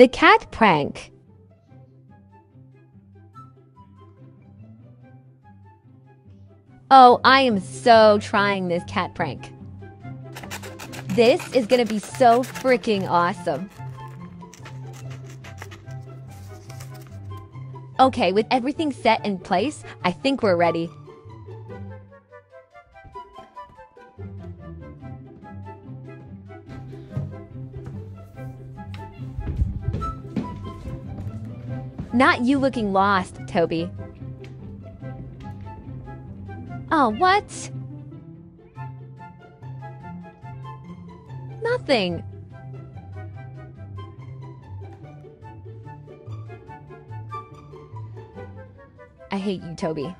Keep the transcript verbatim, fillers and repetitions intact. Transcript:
The Cat Prank. Oh, I am so trying this cat prank. This is gonna be so freaking awesome. Okay, with everything set in place, I think we're ready. Not you looking lost, Toby. Oh, what? Nothing. I hate you, Toby.